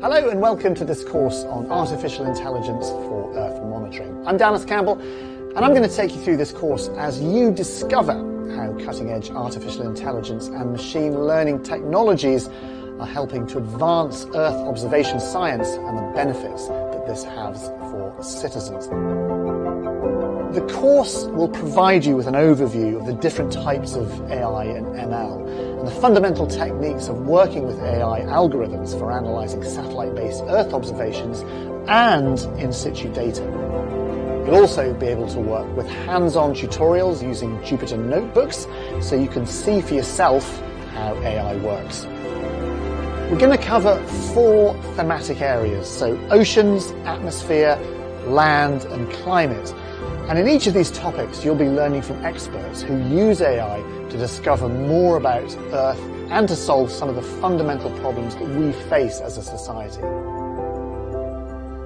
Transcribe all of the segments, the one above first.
Hello and welcome to this course on Artificial Intelligence for Earth Monitoring. I'm Dallas Campbell and I'm going to take you through this course as you discover how cutting-edge artificial intelligence and machine learning technologies are helping to advance Earth observation science and the benefits that this has for citizens. The course will provide you with an overview of the different types of AI and ML and the fundamental techniques of working with AI algorithms for analysing satellite-based Earth observations and in-situ data. You'll also be able to work with hands-on tutorials using Jupyter notebooks so you can see for yourself how AI works. We're going to cover four thematic areas, so oceans, atmosphere, land and climate. And in each of these topics, you'll be learning from experts who use AI to discover more about Earth and to solve some of the fundamental problems that we face as a society.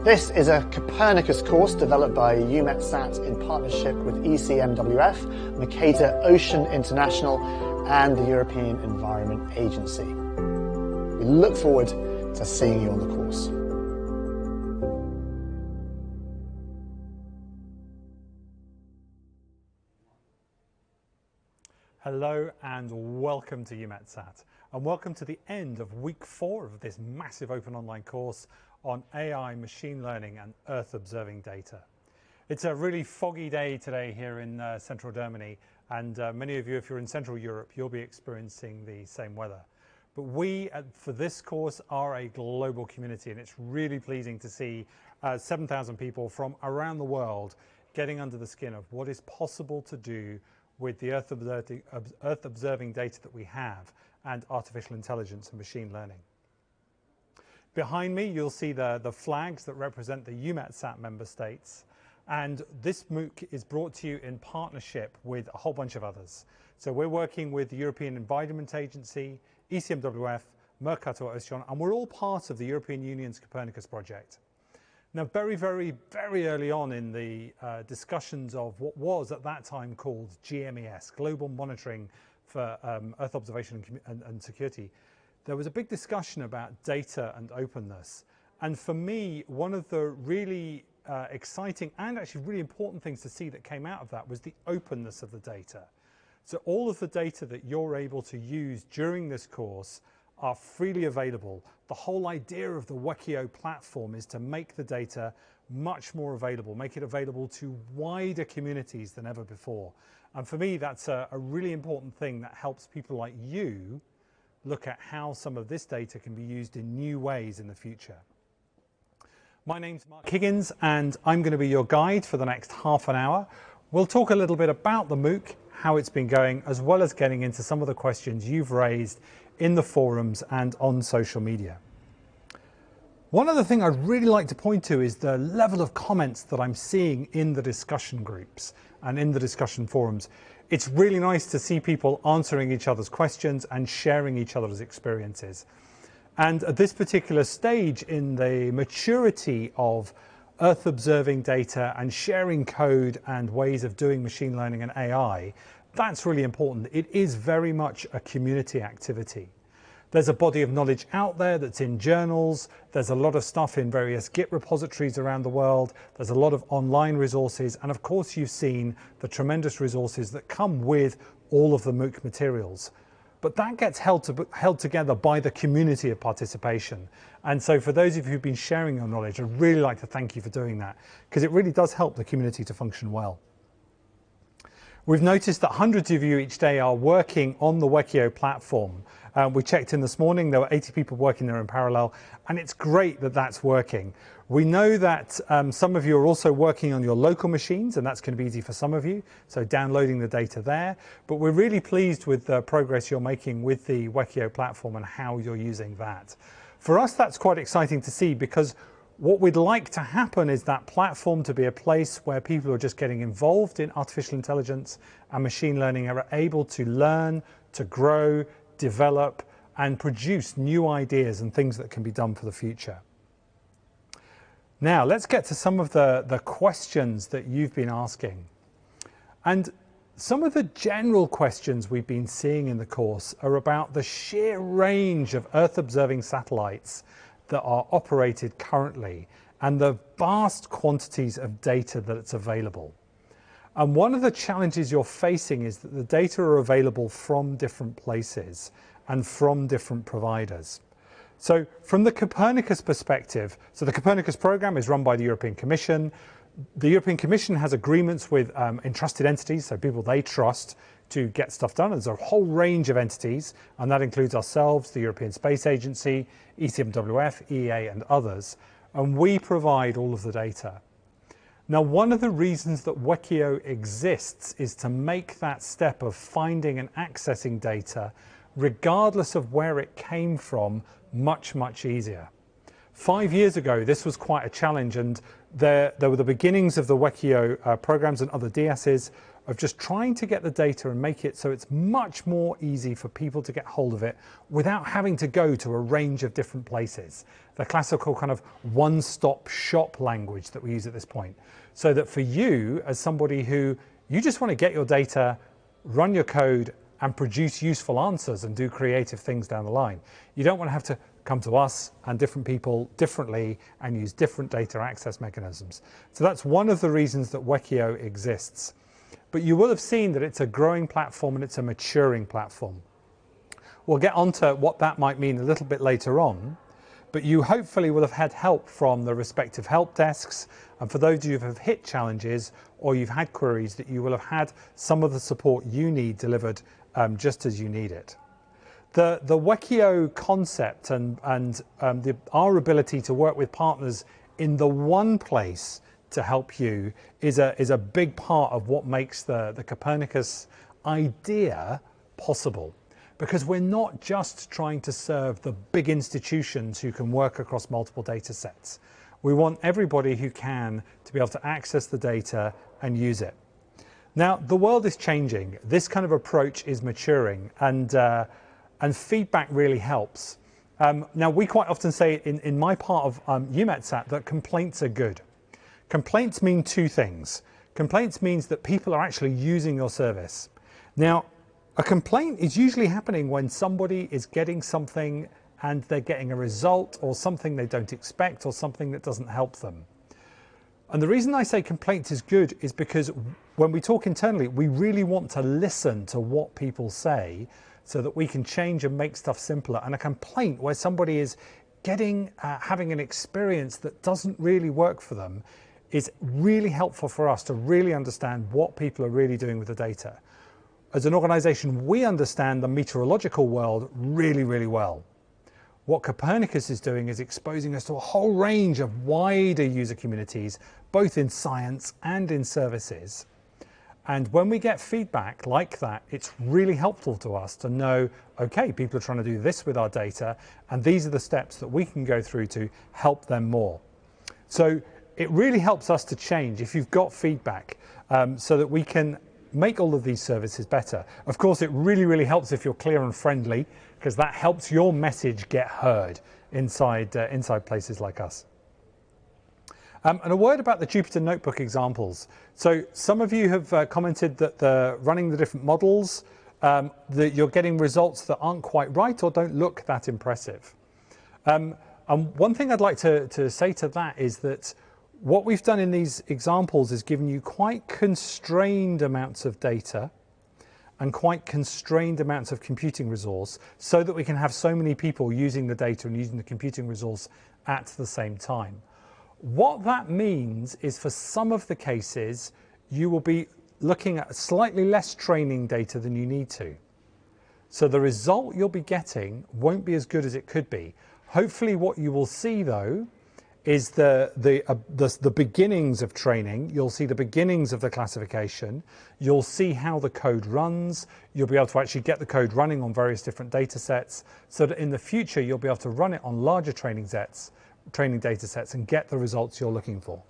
This is a Copernicus course developed by EUMETSAT in partnership with ECMWF, Mercator Ocean International and the European Environment Agency. We look forward to seeing you on the course. Hello and welcome to EUMETSAT and welcome to the end of week 4 of this massive open online course on AI, machine learning and Earth observing data. It's a really foggy day today here in central Germany and many of you, if you're in central Europe, you'll be experiencing the same weather. But we, for this course, are a global community and it's really pleasing to see 7,000 people from around the world getting under the skin of what is possible to do with the Earth observing data that we have and artificial intelligence and machine learning. Behind me, you'll see the flags that represent the EUMETSAT member states. And this MOOC is brought to you in partnership with a whole bunch of others. So we're working with the European Environment Agency, ECMWF, Mercator Ocean, and we're all part of the European Union's Copernicus project. Now, very, very, very early on in the discussions of what was at that time called GMES, Global Monitoring for Earth Observation and Security, there was a big discussion about data and openness. And for me, one of the really exciting and actually really important things to see that came out of that was the openness of the data. So all of the data that you're able to use during this course are freely available. The whole idea of the WEkEO platform is to make the data much more available, make it available to wider communities than ever before. And for me, that's a really important thing that helps people like you look at how some of this data can be used in new ways in the future. My name's Mark Higgins, and I'm going to be your guide for the next half an hour. We'll talk a little bit about the MOOC, how it's been going, as well as getting into some of the questions you've raised in the forums and on social media. One other thing I'd really like to point to is the level of comments that I'm seeing in the discussion groups and in the discussion forums. It's really nice to see people answering each other's questions and sharing each other's experiences. And at this particular stage in the maturity of Earth observing data and sharing code and ways of doing machine learning and AI, that's really important. It is very much a community activity. There's a body of knowledge out there that's in journals. There's a lot of stuff in various Git repositories around the world. There's a lot of online resources. And of course, you've seen the tremendous resources that come with all of the MOOC materials. But that gets held together by the community of participation. And so for those of you who've been sharing your knowledge, I'd really like to thank you for doing that, because it really does help the community to function well. We've noticed that hundreds of you each day are working on the WEkEO platform. We checked in this morning, there were 80 people working there in parallel, and it's great that that's working. We know that some of you are also working on your local machines, and that's going to be easy for some of you, so downloading the data there. But we're really pleased with the progress you're making with the WEkEO platform and how you're using that. For us, that's quite exciting to see, because what we'd like to happen is that platform to be a place where people who are just getting involved in artificial intelligence and machine learning are able to learn, to grow, develop, and produce new ideas and things that can be done for the future. Now, let's get to some of the questions that you've been asking. And some of the general questions we've been seeing in the course are about the sheer range of Earth observing satellites that are operated currently and the vast quantities of data that's available. And one of the challenges you're facing is that the data are available from different places and from different providers. So from the Copernicus perspective, so the Copernicus program is run by the European Commission. The European Commission has agreements with entrusted entities, so people they trust to get stuff done. There's a whole range of entities, and that includes ourselves, the European Space Agency, ECMWF, EA, and others. And we provide all of the data. Now, one of the reasons that WEkEO exists is to make that step of finding and accessing data, regardless of where it came from, much, much easier. 5 years ago, this was quite a challenge, and there were the beginnings of the WEkEO programs and other DSs of just trying to get the data and make it so it's much more easy for people to get hold of it without having to go to a range of different places. The classical kind of one-stop shop language that we use at this point. So that for you, as somebody who, you just want to get your data, run your code, and produce useful answers and do creative things down the line. You don't want to have to come to us and different people differently and use different data access mechanisms. So that's one of the reasons that WEkEO exists. But you will have seen that it's a growing platform and it's a maturing platform. We'll get onto what that might mean a little bit later on, but you hopefully will have had help from the respective help desks. And for those of you who have hit challenges or you've had queries, that you will have had some of the support you need delivered just as you need it. The WEkEO concept and our ability to work with partners in the one place to help you is a big part of what makes the Copernicus idea possible. Because we're not just trying to serve the big institutions who can work across multiple data sets. We want everybody who can to be able to access the data and use it. Now, the world is changing. This kind of approach is maturing, and feedback really helps. Now, we quite often say in my part of EUMETSAT that complaints are good. Complaints mean two things. Complaints means that people are actually using your service. Now, a complaint is usually happening when somebody is getting something and they're getting a result or something they don't expect or something that doesn't help them. And the reason I say complaint is good is because when we talk internally, we really want to listen to what people say so that we can change and make stuff simpler. And a complaint where somebody is having an experience that doesn't really work for them is really helpful for us to really understand what people are really doing with the data. As an organization, we understand the meteorological world really, really well. What Copernicus is doing is exposing us to a whole range of wider user communities, both in science and in services. And when we get feedback like that, it's really helpful to us to know, okay, people are trying to do this with our data, and these are the steps that we can go through to help them more. So it really helps us to change if you've got feedback, so that we can make all of these services better. Of course, it really, really helps if you're clear and friendly, because that helps your message get heard inside places like us. And a word about the Jupyter Notebook examples. So some of you have commented that running the different models, that you're getting results that aren't quite right or don't look that impressive. And one thing I'd like to say to that is that what we've done in these examples is given you quite constrained amounts of data and quite constrained amounts of computing resource so that we can have so many people using the data and using the computing resource at the same time. What that means is for some of the cases, you will be looking at slightly less training data than you need to. So the result you'll be getting won't be as good as it could be. Hopefully what you will see though, is the beginnings of training. You'll see the beginnings of the classification. You'll see how the code runs. You'll be able to actually get the code running on various different data sets so that in the future, you'll be able to run it on larger training data sets and get the results you're looking for.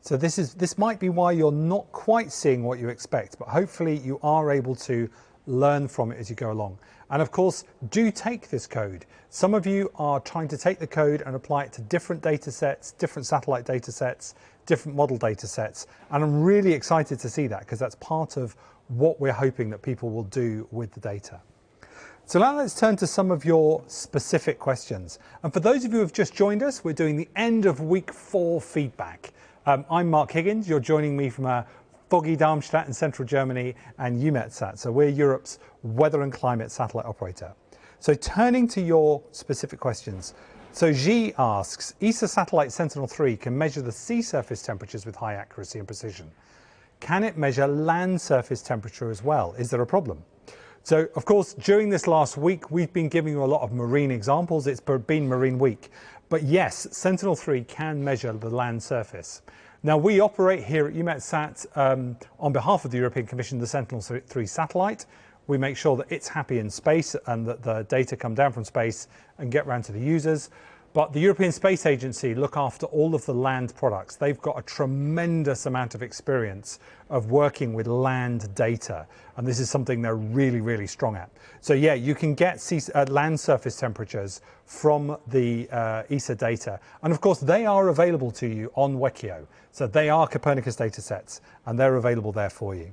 So this might be why you're not quite seeing what you expect, but hopefully you are able to learn from it as you go along. And of course, do take this code. Some of you are trying to take the code and apply it to different data sets, different satellite data sets, different model data sets. And I'm really excited to see that because that's part of what we're hoping that people will do with the data. So now let's turn to some of your specific questions. And for those of you who have just joined us, we're doing the end of week 4 feedback. I'm Mark Higgins. You're joining me from a foggy Darmstadt in central Germany and EUMETSAT. So we're Europe's weather and climate satellite operator. So turning to your specific questions. So G asks, ESA satellite Sentinel-3 can measure the sea surface temperatures with high accuracy and precision. Can it measure land surface temperature as well? Is there a problem? So, of course, during this last week, we've been giving you a lot of marine examples. It's been Marine Week. But yes, Sentinel-3 can measure the land surface. Now, we operate here at EUMETSAT on behalf of the European Commission, the Sentinel-3 satellite. We make sure that it's happy in space and that the data come down from space and get round to the users. But the European Space Agency look after all of the land products. They've got a tremendous amount of experience of working with land data. And this is something they're really, really strong at. So yeah, you can get land surface temperatures from the ESA data. And of course, they are available to you on WEkEO. So they are Copernicus data sets, and they're available there for you.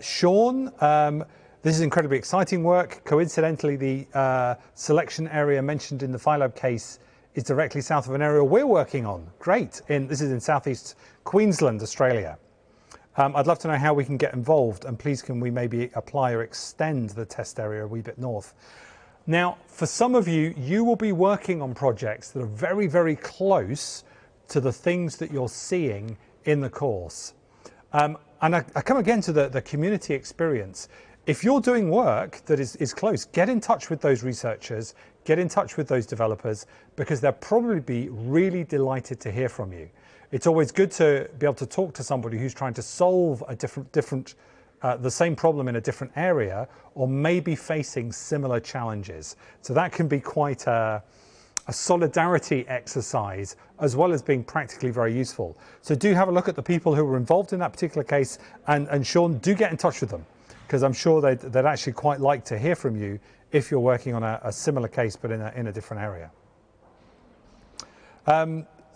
Sean, this is incredibly exciting work. Coincidentally, the selection area mentioned in the FireLab case is directly south of an area we're working on. Great. This is in Southeast Queensland, Australia. I'd love to know how we can get involved, and please can we maybe apply or extend the test area a wee bit north. Now, for some of you, you will be working on projects that are very, very close to the things that you're seeing in the course. And I come again to the community experience. If you're doing work that is close, get in touch with those researchers, get in touch with those developers, because they'll probably be really delighted to hear from you. It's always good to be able to talk to somebody who's trying to solve a the same problem in a different area, or maybe facing similar challenges. So that can be quite a solidarity exercise, as well as being practically very useful. So do have a look at the people who were involved in that particular case, and Sean, do get in touch with them, because I'm sure they'd actually quite like to hear from you if you're working on a similar case, but in a different area.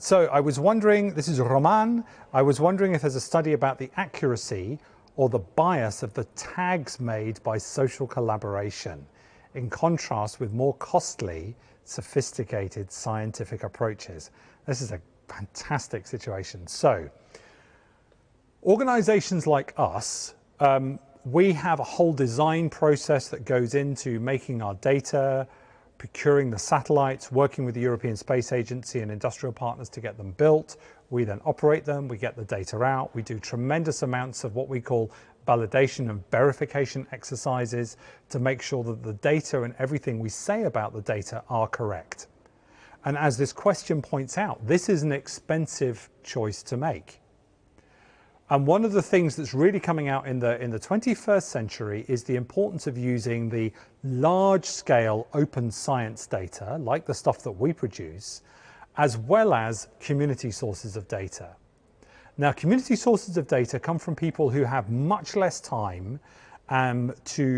So I was wondering, this is Roman, I was wondering if there's a study about the accuracy or the bias of the tags made by social collaboration, in contrast with more costly, sophisticated scientific approaches. This is a fantastic situation. So, organizations like us, we have a whole design process that goes into making our data, procuring the satellites, working with the European Space Agency and industrial partners to get them built. We then operate them, we get the data out, we do tremendous amounts of what we call validation and verification exercises to make sure that the data and everything we say about the data are correct. And as this question points out, this is an expensive choice to make. And one of the things that's really coming out in the 21st century is the importance of using the large-scale open science data, like the stuff that we produce, as well as community sources of data. Now, community sources of data come from people who have much less time to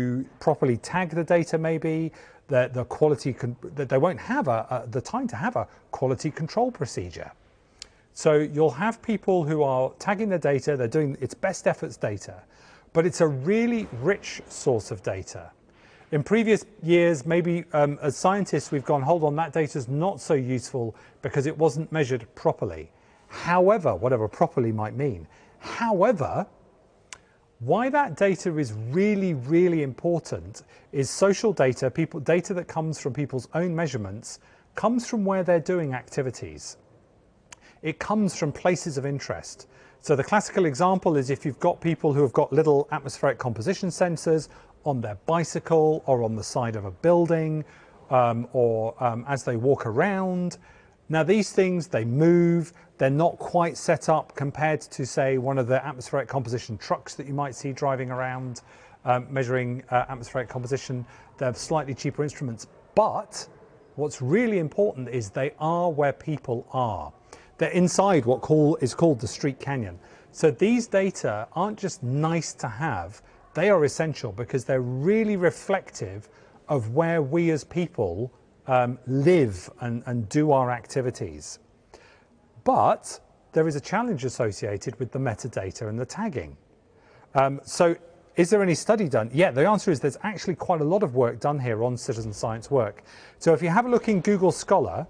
properly tag the data, maybe, that the quality that they won't have the time to have a quality control procedure. So you'll have people who are tagging the data, they're doing its best efforts data, but it's a really rich source of data. In previous years, maybe as scientists, we've gone, hold on, that data's not so useful because it wasn't measured properly. However, whatever properly might mean. However, why that data is really, really important is social data, data that comes from people's own measurements, comes from where they're doing activities. It comes from places of interest. So the classical example is if you've got people who have got little atmospheric composition sensors on their bicycle or on the side of a building or as they walk around. Now these things, they move, they're not quite set up compared to, say, one of the atmospheric composition trucks that you might see driving around measuring atmospheric composition. They're slightly cheaper instruments, but what's really important is they are where people are. They're inside what is called the street canyon. So these data aren't just nice to have, they are essential because they're really reflective of where we as people live and do our activities. But there is a challenge associated with the metadata and the tagging. So Is there any study done? Yeah, the answer is there's actually quite a lot of work done here on citizen science work. So if you have a look in Google Scholar,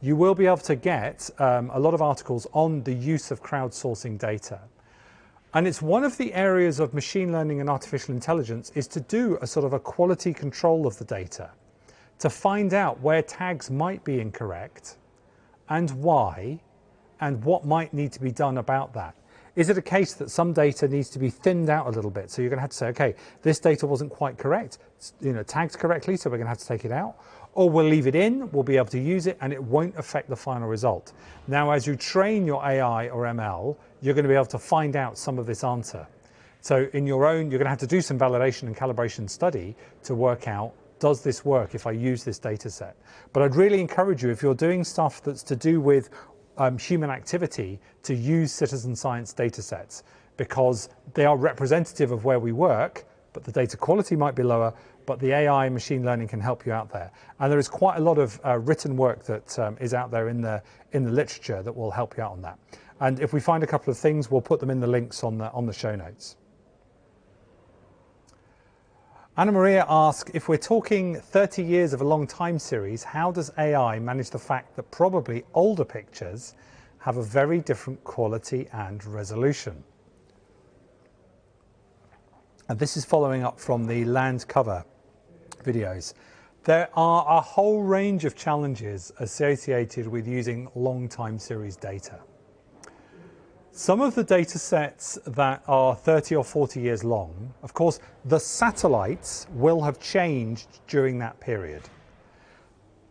you will be able to get a lot of articles on the use of crowdsourcing data. And it's one of the areas of machine learning and artificial intelligence is to do a sort of a quality control of the data, to find out where tags might be incorrect and why, and what might need to be done about that. Is it a case that some data needs to be thinned out a little bit? So you're going to have to say, okay, this data wasn't quite correct, you know, tagged correctly, so we're going to have to take it out. Or we'll leave it in, we'll be able to use it, and it won't affect the final result. Now, as you train your AI or ML, you're going to be able to find out some of this answer. So in your own, you're going to have to do some validation and calibration study to work out, does this work if I use this data set? But I'd really encourage you, if you're doing stuff that's to do with human activity, to use citizen science data sets, because they are representative of where we work, but the data quality might be lower, but the AI and machine learning can help you out there. And there is quite a lot of written work that is out there in the literature that will help you out on that. And if we find a couple of things, we'll put them in the links on the show notes. Anna Maria asks, if we're talking 30 years of a long time series, how does AI manage the fact that probably older pictures have a very different quality and resolution? And this is following up from the land cover videos. There are a whole range of challenges associated with using long time series data. Some of the data sets that are 30 or 40 years long, of course, the satellites will have changed during that period.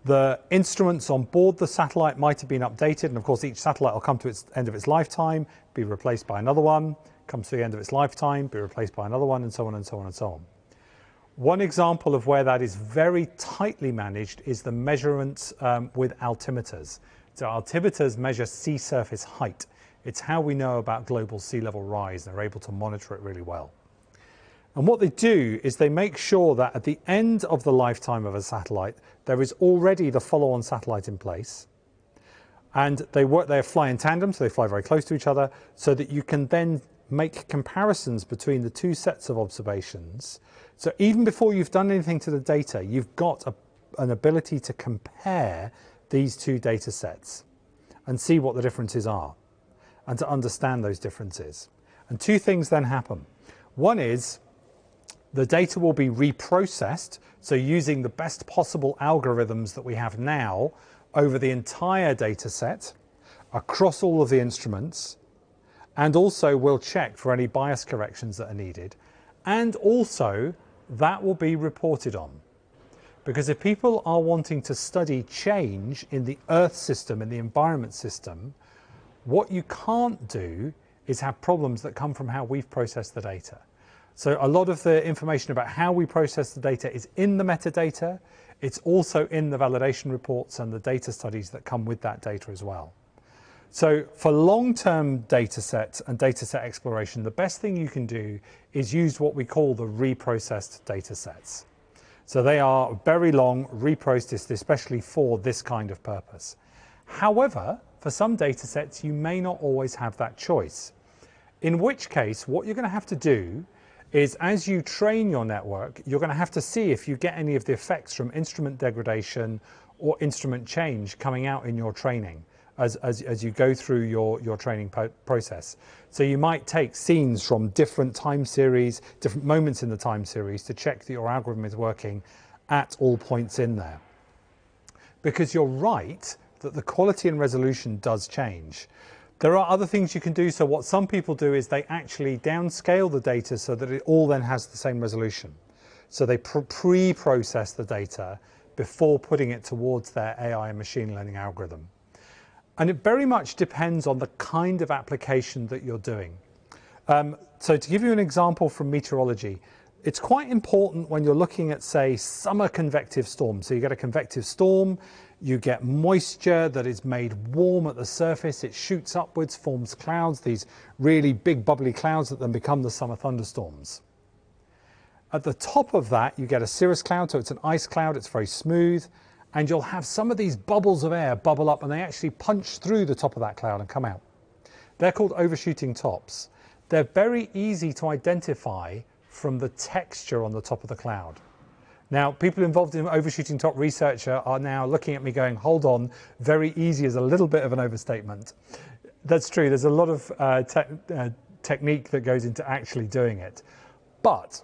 The instruments on board the satellite might have been updated, and of course each satellite will come to its end of its lifetime, be replaced by another one, comes to the end of its lifetime, be replaced by another one, and so on and so on and so on. One example of where that is very tightly managed is the measurements with altimeters. So altimeters measure sea surface height. It's how we know about global sea level rise. They're able to monitor it really well. And what they do is they make sure that at the end of the lifetime of a satellite, there is already the follow-on satellite in place. And they fly in tandem, so they fly very close to each other, so that you can then make comparisons between the two sets of observations. So even before you've done anything to the data, you've got an ability to compare these two data sets and see what the differences are, and to understand those differences. And two things then happen. One is the data will be reprocessed, so using the best possible algorithms that we have now over the entire data set, across all of the instruments, and also we'll check for any bias corrections that are needed. And also that will be reported on. Because if people are wanting to study change in the Earth system, in the environment system, what you can't do is have problems that come from how we've processed the data. So a lot of the information about how we process the data is in the metadata. It's also in the validation reports and the data studies that come with that data as well. So for long-term data sets and data set exploration, the best thing you can do is use what we call the reprocessed data sets. So they are very long, reprocessed, especially for this kind of purpose. However, for some data sets, you may not always have that choice. In which case, what you're going to have to do is, as you train your network, you're going to have to see if you get any of the effects from instrument degradation or instrument change coming out in your training as you go through your training process. So you might take scenes from different time series, different moments in the time series, to check that your algorithm is working at all points in there. Because you're right, that the quality and resolution does change. There are other things you can do. So what some people do is they actually downscale the data so that it all then has the same resolution. So they pre-process the data before putting it towards their AI and machine learning algorithm. And it very much depends on the kind of application that you're doing. So to give you an example from meteorology, it's quite important when you're looking at, say, summer convective storms. So you get a convective storm, you get moisture that is made warm at the surface, it shoots upwards, forms clouds, these really big bubbly clouds that then become the summer thunderstorms. At the top of that, you get a cirrus cloud, so it's an ice cloud, it's very smooth, and you'll have some of these bubbles of air bubble up, and they actually punch through the top of that cloud and come out. They're called overshooting tops. They're very easy to identify from the texture on the top of the cloud. Now, people involved in overshooting top researcher are now looking at me going, hold on, very easy is a little bit of an overstatement. That's true. There's a lot of technique that goes into actually doing it. But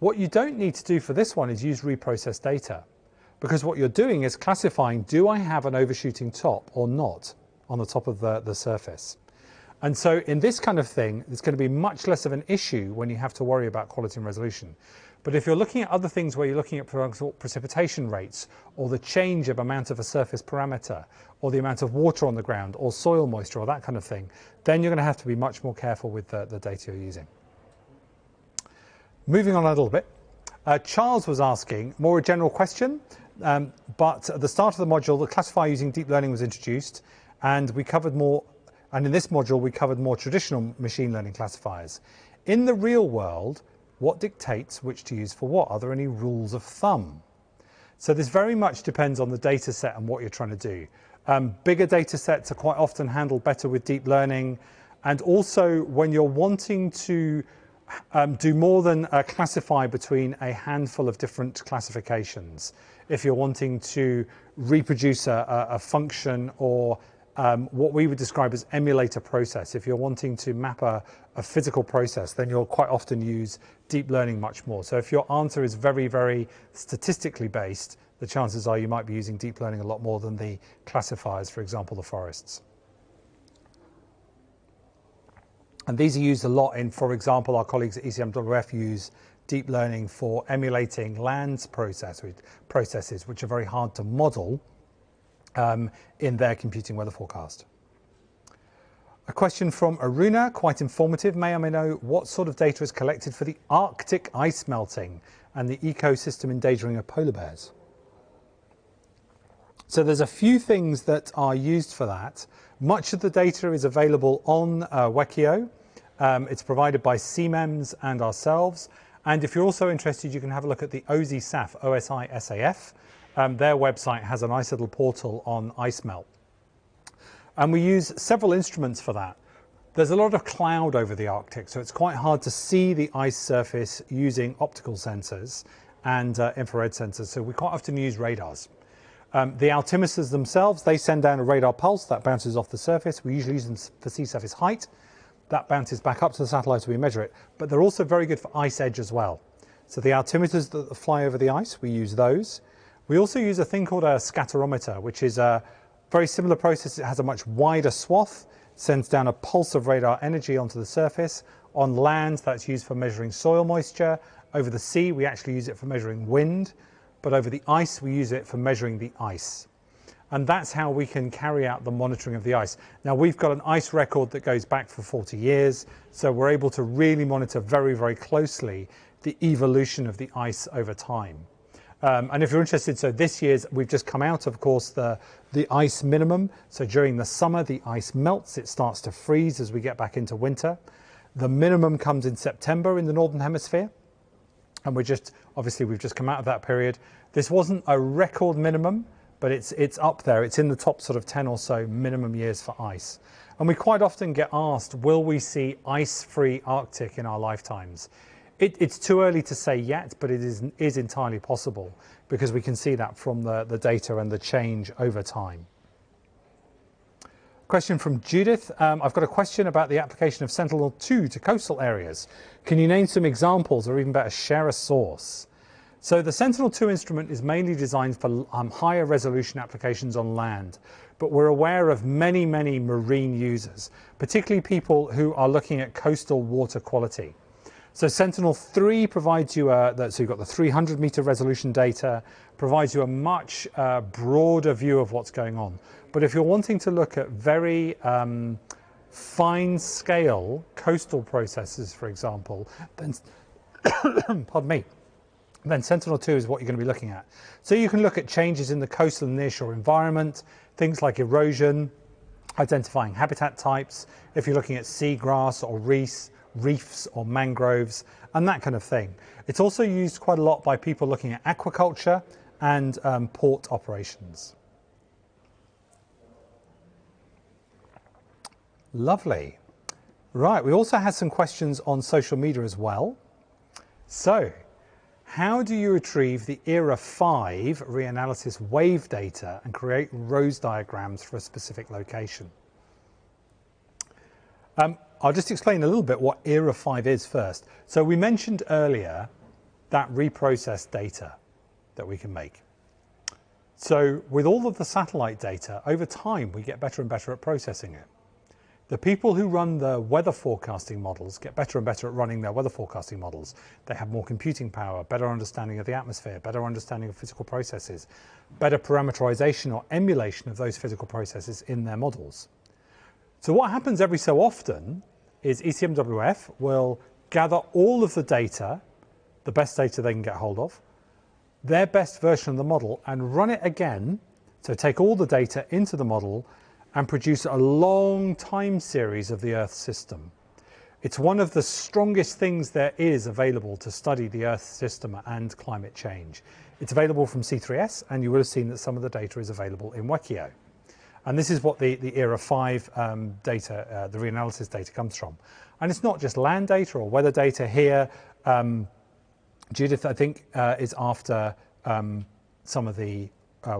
what you don't need to do for this one is use reprocessed data, because what you're doing is classifying, do I have an overshooting top or not on the top of the surface? And so in this kind of thing, there's going to be much less of an issue when you have to worry about quality and resolution. But if you're looking at other things where you're looking at, for example, precipitation rates, or the change of amount of a surface parameter, or the amount of water on the ground, or soil moisture, or that kind of thing, then you're going to have to be much more careful with the data you're using. Moving on a little bit, Charles was asking more a general question, but at the start of the module, the classifier using deep learning was introduced, and we covered more. And in this module, we covered more traditional machine learning classifiers. In the real world, what dictates which to use for what? Are there any rules of thumb? So this very much depends on the data set and what you're trying to do. Bigger data sets are quite often handled better with deep learning. And also when you're wanting to do more than classify between a handful of different classifications, if you're wanting to reproduce a function or what we would describe as emulator process. If you're wanting to map a physical process, then you'll quite often use deep learning much more. So if your answer is very, very statistically based, the chances are you might be using deep learning a lot more than the classifiers, for example, the forests. And these are used a lot in, for example, our colleagues at ECMWF use deep learning for emulating land processes, which are very hard to model in their computing weather forecast. A question from Aruna, quite informative. May I know what sort of data is collected for the Arctic ice melting and the ecosystem endangering of polar bears? So there's a few things that are used for that. Much of the data is available on WEkEO. It's provided by CMEMS and ourselves. And if you're also interested, you can have a look at the OSI SAF, OSI SAF. Their website has a nice little portal on ice melt. And we use several instruments for that. There's a lot of cloud over the Arctic, so it's quite hard to see the ice surface using optical sensors and infrared sensors, so we quite often use radars. The altimeters themselves, they send down a radar pulse that bounces off the surface. We usually use them for sea surface height. That bounces back up to the satellite so we measure it, but they're also very good for ice edge as well. So the altimeters that fly over the ice, we use those. We also use a thing called a scatterometer, which is a very similar process. It has a much wider swath, sends down a pulse of radar energy onto the surface. On land, that's used for measuring soil moisture. Over the sea, we actually use it for measuring wind, but over the ice, we use it for measuring the ice. And that's how we can carry out the monitoring of the ice. Now, we've got an ice record that goes back for 40 years, so we're able to really monitor very, very closely the evolution of the ice over time. And if you're interested, so this year's, we've just come out, of course, the ice minimum. So during the summer, the ice melts. It starts to freeze as we get back into winter. The minimum comes in September in the Northern Hemisphere. And we're just, obviously, we've just come out of that period. This wasn't a record minimum, but it's up there. It's in the top sort of 10 or so minimum years for ice. And we quite often get asked, will we see ice-free Arctic in our lifetimes? It's too early to say yet, but it is entirely possible because we can see that from the data and the change over time. Question from Judith. I've got a question about the application of Sentinel-2 to coastal areas. Can you name some examples or even better share a source? So the Sentinel-2 instrument is mainly designed for higher resolution applications on land, but we're aware of many, many marine users, particularly people who are looking at coastal water quality. So Sentinel-3 provides you, so you've got the 300 meter resolution data, provides you a much broader view of what's going on. But if you're wanting to look at very fine scale coastal processes, for example, then, pardon me, then Sentinel-2 is what you're going to be looking at. So you can look at changes in the coastal and nearshore environment, things like erosion, identifying habitat types, if you're looking at seagrass or reefs or mangroves and that kind of thing. It's also used quite a lot by people looking at aquaculture and port operations. Lovely. Right, we also had some questions on social media as well. So, how do you retrieve the ERA 5 reanalysis wave data and create rose diagrams for a specific location? I'll just explain a little bit what ERA 5 is first. So we mentioned earlier that reprocessed data that we can make. So with all of the satellite data, over time we get better and better at processing it. The people who run the weather forecasting models get better and better at running their weather forecasting models. They have more computing power, better understanding of the atmosphere, better understanding of physical processes, better parameterization or emulation of those physical processes in their models. So what happens every so often is ECMWF will gather all of the data, the best data they can get hold of, their best version of the model, and run it again, so take all the data into the model and produce a long time series of the Earth system. It's one of the strongest things there is available to study the Earth system and climate change. It's available from C3S, and you will have seen that some of the data is available in WEkeo. And this is what the ERA 5 data, the reanalysis data, comes from. And it's not just land data or weather data here. Judith, I think, is after some of the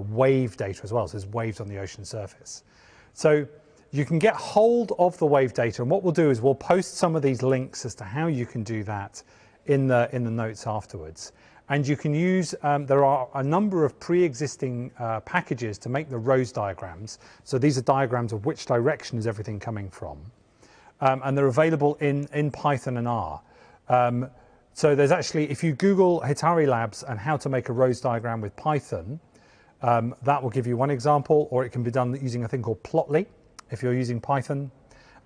wave data as well. So there's waves on the ocean surface. So you can get hold of the wave data, and what we'll do is we'll post some of these links as to how you can do that in the notes afterwards. And you can use, there are a number of pre-existing packages to make the rose diagrams. So these are diagrams of which direction is everything coming from. And they're available in Python and R. So there's actually, if you Google Hitari Labs and how to make a rose diagram with Python, that will give you one example, or it can be done using a thing called Plotly if you're using Python.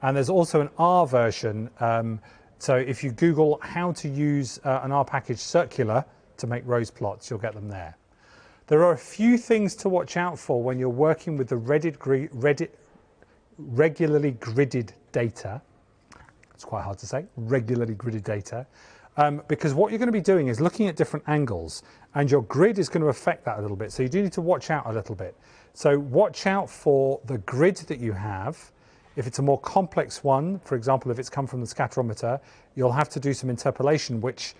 And there's also an R version. So if you Google how to use an R package Circular to make rose plots, you'll get them there. There are a few things to watch out for when you're working with the regularly gridded data. It's quite hard to say, regularly gridded data. Because what you're going to be doing is looking at different angles, and your grid is going to affect that a little bit. So you do need to watch out a little bit. So watch out for the grid that you have. If it's a more complex one, for example, if it's come from the scatterometer, you'll have to do some interpolation, which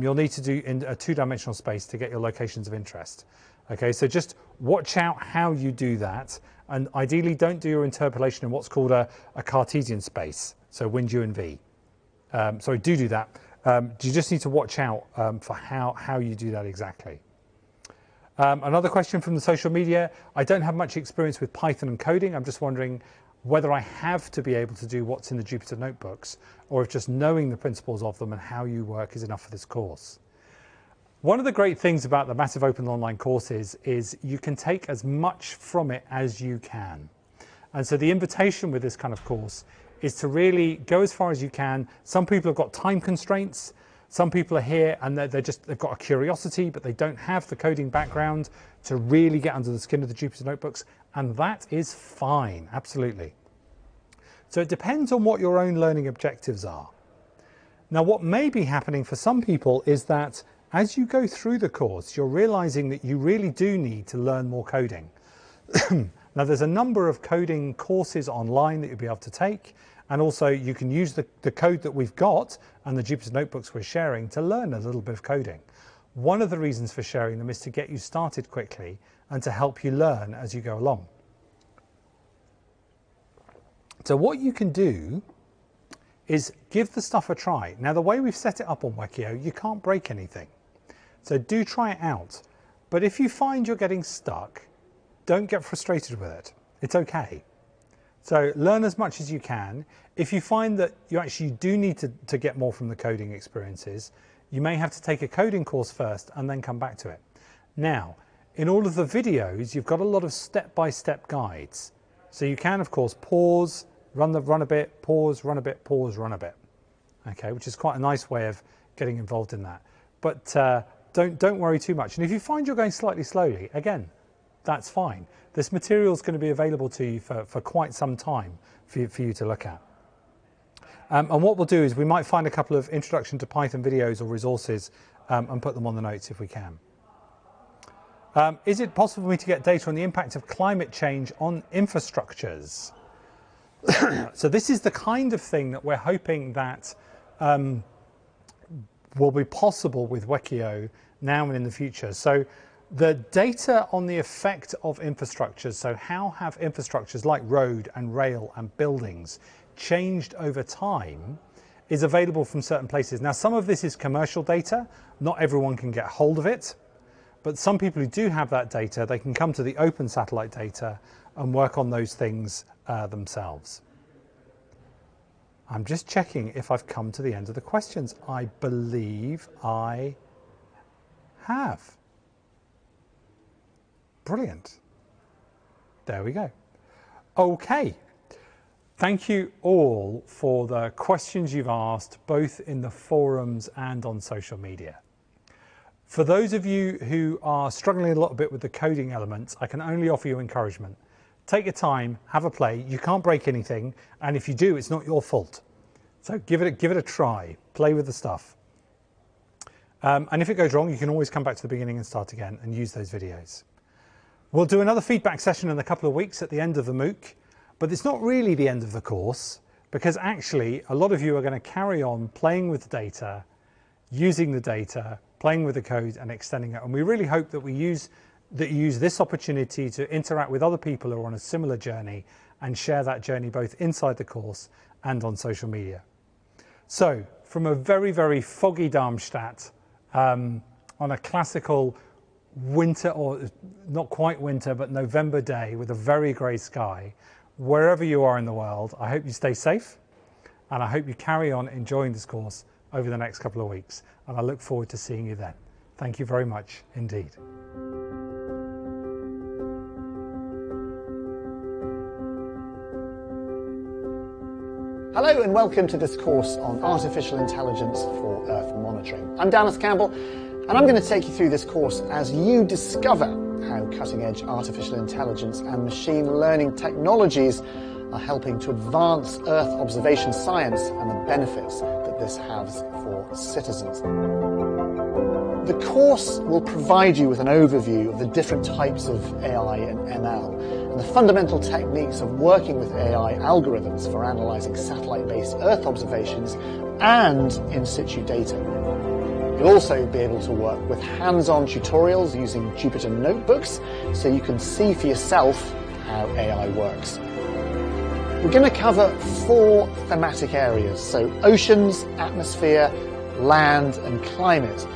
you'll need to do in a two-dimensional space to get your locations of interest. Okay, so just watch out how you do that, and ideally don't do your interpolation in what's called a Cartesian space, so wind u and v. So do that. You just need to watch out for how you do that exactly. Another question from the social media. I don't have much experience with Python and coding. I'm just wondering whether I have to be able to do what's in the Jupyter notebooks, or if just knowing the principles of them and how you work is enough for this course. One of the great things about the massive open online courses is you can take as much from it as you can. And so the invitation with this kind of course is to really go as far as you can. Some people have got time constraints. Some people are here and they've got a curiosity, but they don't have the coding background to really get under the skin of the Jupyter notebooks. And that is fine, absolutely. So it depends on what your own learning objectives are. Now, what may be happening for some people is that as you go through the course, you're realizing that you really do need to learn more coding. Now, there's a number of coding courses online that you'll be able to take, and also you can use the code that we've got and the Jupyter notebooks we're sharing to learn a little bit of coding. One of the reasons for sharing them is to get you started quickly and to help you learn as you go along. So what you can do is give the stuff a try. Now, the way we've set it up on WEkeo, you can't break anything. So do try it out. But if you find you're getting stuck, don't get frustrated with it. It's okay. So learn as much as you can. If you find that you actually do need to get more from the coding experiences, you may have to take a coding course first and then come back to it. Now, in all of the videos, you've got a lot of step-by-step guides. So you can, of course, pause, run a bit, pause, run a bit, pause, run a bit. Okay, which is quite a nice way of getting involved in that. But don't worry too much. And if you find you're going slightly slowly, again, that's fine. This material is going to be available to you for quite some time for you to look at. And what we'll do is we might find a couple of introduction to Python videos or resources and put them on the notes if we can. Is it possible for me to get data on the impact of climate change on infrastructures? So this is the kind of thing that we're hoping that will be possible with WEkEO now and in the future. So the data on the effect of infrastructures, so how have infrastructures like road and rail and buildings changed over time, is available from certain places. Now, some of this is commercial data. Not everyone can get hold of it, but some people who do have that data, they can come to the open satellite data and work on those things themselves. I'm just checking if I've come to the end of the questions. I believe I have. Brilliant. There we go. Okay. Thank you all for the questions you've asked, both in the forums and on social media. For those of you who are struggling a little bit with the coding elements, I can only offer you encouragement. Take your time, have a play. You can't break anything, and if you do, it's not your fault. So give it a try, play with the stuff. And if it goes wrong, you can always come back to the beginning and start again and use those videos. We'll do another feedback session in a couple of weeks at the end of the MOOC. But it's not really the end of the course, because actually a lot of you are going to carry on playing with the data, using the data, playing with the code and extending it. And we really hope that you use this opportunity to interact with other people who are on a similar journey and share that journey both inside the course and on social media. So from a very, very foggy Darmstadt on a classical winter, or not quite winter, but November day with a very grey sky, wherever you are in the world, I hope you stay safe, and I hope you carry on enjoying this course over the next couple of weeks, and I look forward to seeing you then. Thank you very much indeed. Hello and welcome to this course on Artificial Intelligence for Earth Monitoring. I'm Dallas Campbell, and I'm going to take you through this course as you discover how cutting-edge artificial intelligence and machine learning technologies are helping to advance Earth observation science and the benefits that this has for citizens. The course will provide you with an overview of the different types of AI and ML and the fundamental techniques of working with AI algorithms for analysing satellite-based Earth observations and in-situ data. You'll also be able to work with hands-on tutorials using Jupyter notebooks so you can see for yourself how AI works. We're going to cover 4 thematic areas, so oceans, atmosphere, land and climate.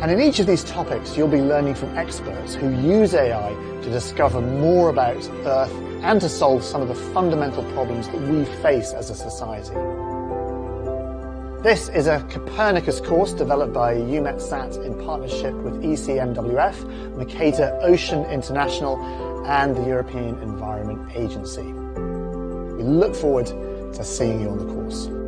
And in each of these topics, you'll be learning from experts who use AI to discover more about Earth and to solve some of the fundamental problems that we face as a society. This is a Copernicus course developed by EUMETSAT in partnership with ECMWF, Mercator Ocean International, and the European Environment Agency. We look forward to seeing you on the course.